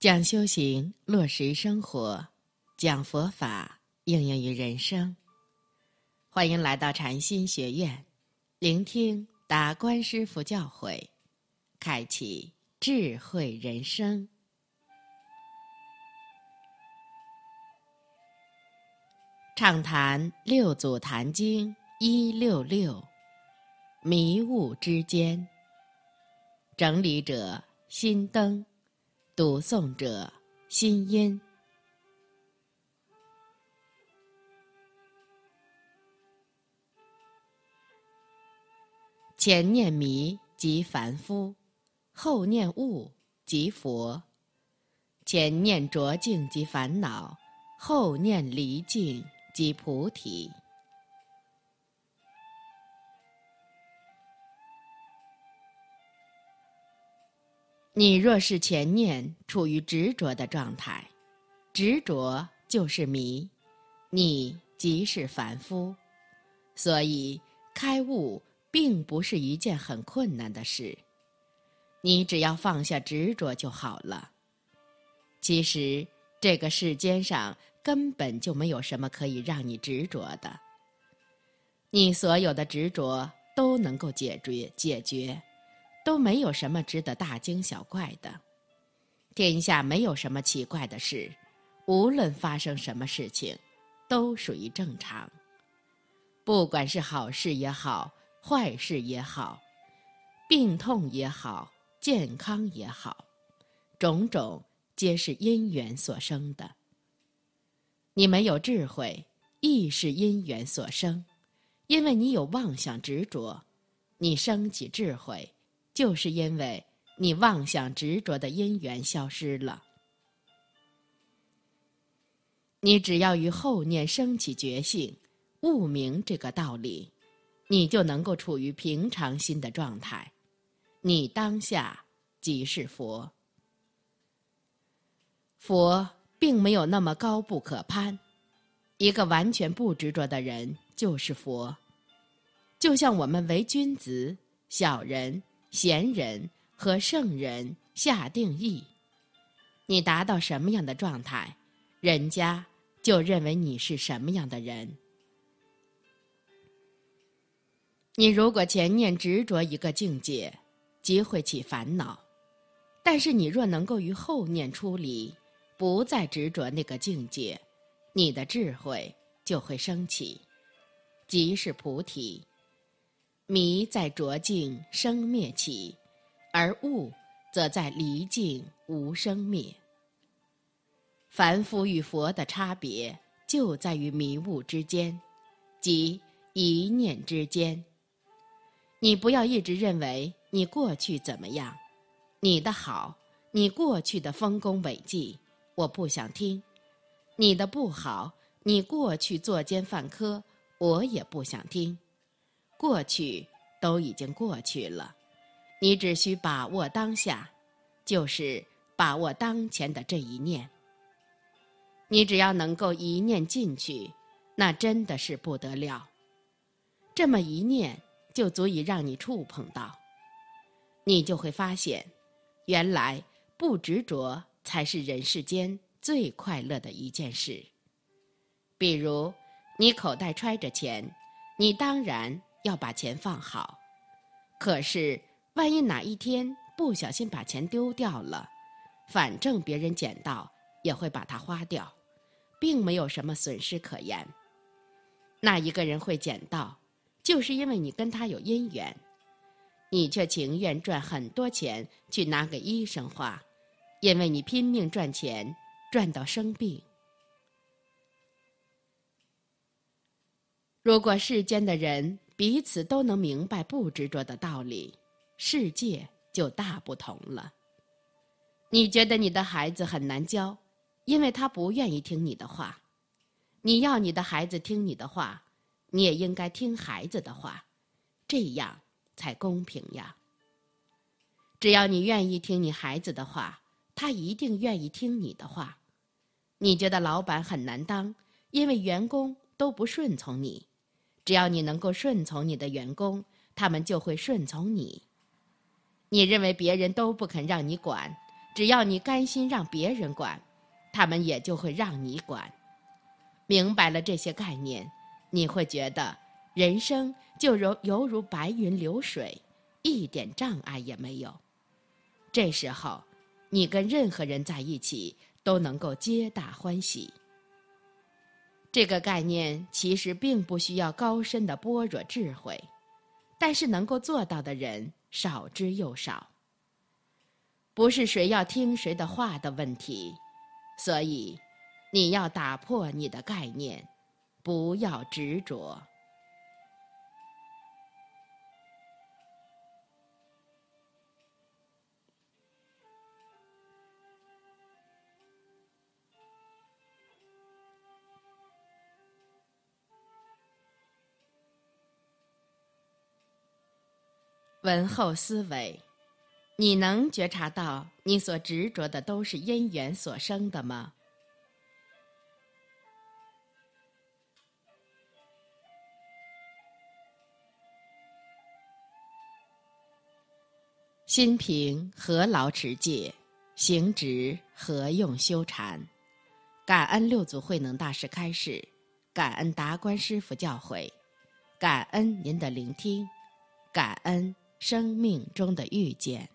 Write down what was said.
讲修行，落实生活，讲佛法，应用于人生。欢迎来到禅心学院，聆听达观师父教诲，开启智慧人生。畅谈六祖坛经166，迷悟之间。整理者心灯，读诵者心音。前念迷即凡夫，后念悟即佛。前念浊境即烦恼，后念离境即菩提。你若是前念处于执着的状态，执着就是迷，你即是凡夫。所以开悟并不是一件很困难的事，你只要放下执着就好了。其实这个世间上根本就没有什么可以让你执着的，你所有的执着都能够解决，都没有什么值得大惊小怪的。天下没有什么奇怪的事，无论发生什么事情都属于正常，不管是好事也好，坏事也好，病痛也好，健康也好，种种皆是因缘所生的。你没有智慧，亦是因缘所生，因为你有妄想执着，你生起智慧，就是因为你妄想执着的因缘消失了。你只要于后念升起觉性，悟明这个道理，你就能够处于平常心的状态，你当下即是佛。佛并没有那么高不可攀，一个完全不执着的人就是佛。就像我们为君子、小人、贤人和圣人下定义，你达到什么样的状态，人家就认为你是什么样的人。你如果前念执着一个境界，即会起烦恼，但是你若能够于后念出离，不再执着那个境界，你的智慧就会升起，即是菩提。迷在浊境生灭起，而悟则在离境无生灭。凡夫与佛的差别就在于迷悟之间，即一念之间。你不要一直认为你过去怎么样，你的好，你过去的丰功伟绩，我不想听；你的不好，你过去作奸犯科，我也不想听。过去都已经过去了，你只需把握当下，就是把握当前的这一念。你只要能够一念进去，那真的是不得了。这么一念就足以让你触碰到，你就会发现，原来不执着才是人世间最快乐的一件事。比如你口袋揣着钱，你当然要把钱放好，可是万一哪一天不小心把钱丢掉了，反正别人捡到也会把它花掉，并没有什么损失可言。那一个人会捡到，就是因为你跟他有因缘，你却情愿赚很多钱去拿给医生花，因为你拼命赚钱，赚到生病。如果世间的人彼此都能明白不执着的道理，世界就大不同了。你觉得你的孩子很难教，因为他不愿意听你的话。你要你的孩子听你的话，你也应该听孩子的话，这样才公平呀。只要你愿意听你孩子的话，他一定愿意听你的话。你觉得老板很难当，因为员工都不顺从你。只要你能够顺从你的员工，他们就会顺从你。你认为别人都不肯让你管，只要你甘心让别人管，他们也就会让你管。明白了这些概念，你会觉得人生就犹如白云流水，一点障碍也没有。这时候，你跟任何人在一起都能够皆大欢喜。这个概念其实并不需要高深的般若智慧，但是能够做到的人少之又少。不是谁要听谁的话的问题，所以你要打破你的概念，不要执着。文后思维，你能觉察到你所执着的都是因缘所生的吗？心平何劳持戒，行直何用修禅。感恩六祖慧能大师开示，感恩达观师父教诲，感恩您的聆听，感恩生命中的遇见。